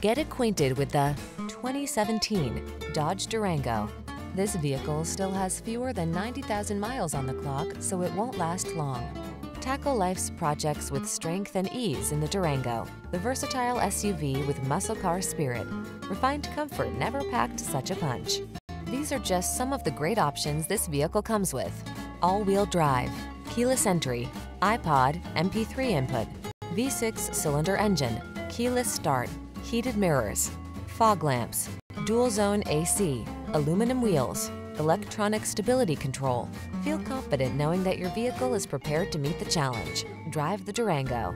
Get acquainted with the 2017 Dodge Durango. This vehicle still has fewer than 90,000 miles on the clock, so it won't last long. Tackle life's projects with strength and ease in the Durango, the versatile SUV with muscle car spirit. Refined comfort never packed such a punch. These are just some of the great options this vehicle comes with: all-wheel drive, keyless entry, iPod, MP3 input, V6 cylinder engine, keyless start, heated mirrors, fog lamps, dual zone AC, aluminum wheels, electronic stability control. Feel confident knowing that your vehicle is prepared to meet the challenge. Drive the Durango.